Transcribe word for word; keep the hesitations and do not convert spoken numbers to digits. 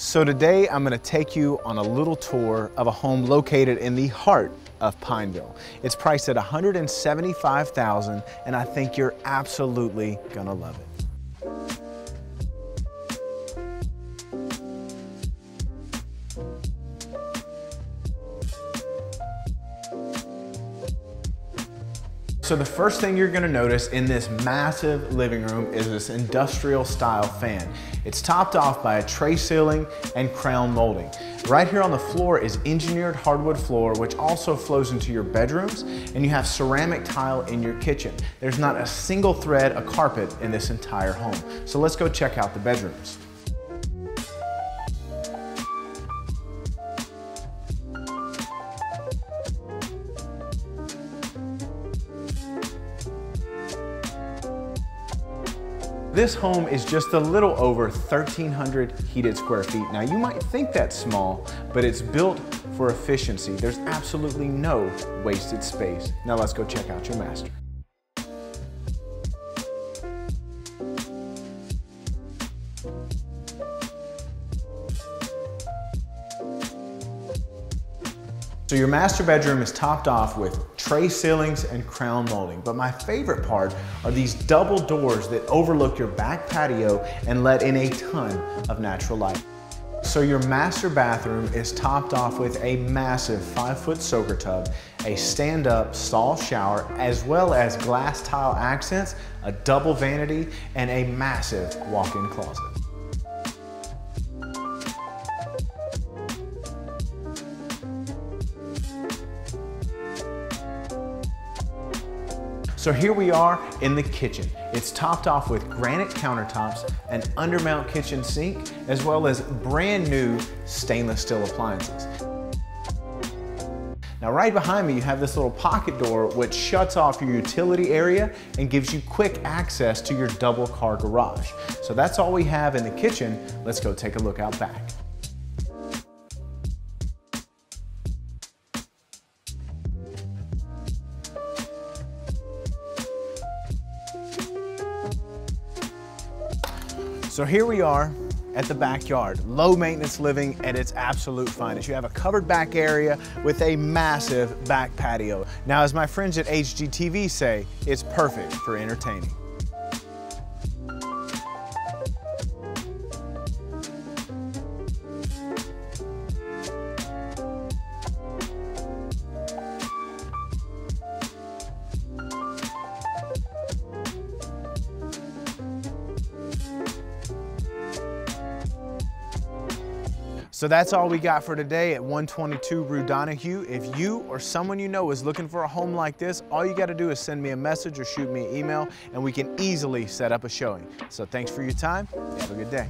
So today I'm going to take you on a little tour of a home located in the heart of Pineville. It's priced at one hundred seventy-five thousand dollars and I think you're absolutely going to love it. So the first thing you're gonna notice in this massive living room is this industrial style fan. It's topped off by a tray ceiling and crown molding. Right here on the floor is engineered hardwood floor, which also flows into your bedrooms, and you have ceramic tile in your kitchen. There's not a single thread of carpet in this entire home. So let's go check out the bedrooms. This home is just a little over thirteen hundred heated square feet. Now you might think that's small, but it's built for efficiency. There's absolutely no wasted space. Now let's go check out your master. So your master bedroom is topped off with tray ceilings and crown molding. But my favorite part are these double doors that overlook your back patio and let in a ton of natural light. So your master bathroom is topped off with a massive five foot soaker tub, a stand up stall shower, as well as glass tile accents, a double vanity, and a massive walk-in closet. So here we are in the kitchen. It's topped off with granite countertops, an undermount kitchen sink, as well as brand new stainless steel appliances. Now right behind me, you have this little pocket door which shuts off your utility area and gives you quick access to your double car garage. So that's all we have in the kitchen. Let's go take a look out back. So here we are at the backyard, low maintenance living at its absolute finest. You have a covered back area with a massive back patio. Now, as my friends at H G T V say, it's perfect for entertaining. So that's all we got for today at one twenty-two Rue Donahue. If you or someone you know is looking for a home like this, all you got to do is send me a message or shoot me an email, and we can easily set up a showing. So thanks for your time. Have a good day.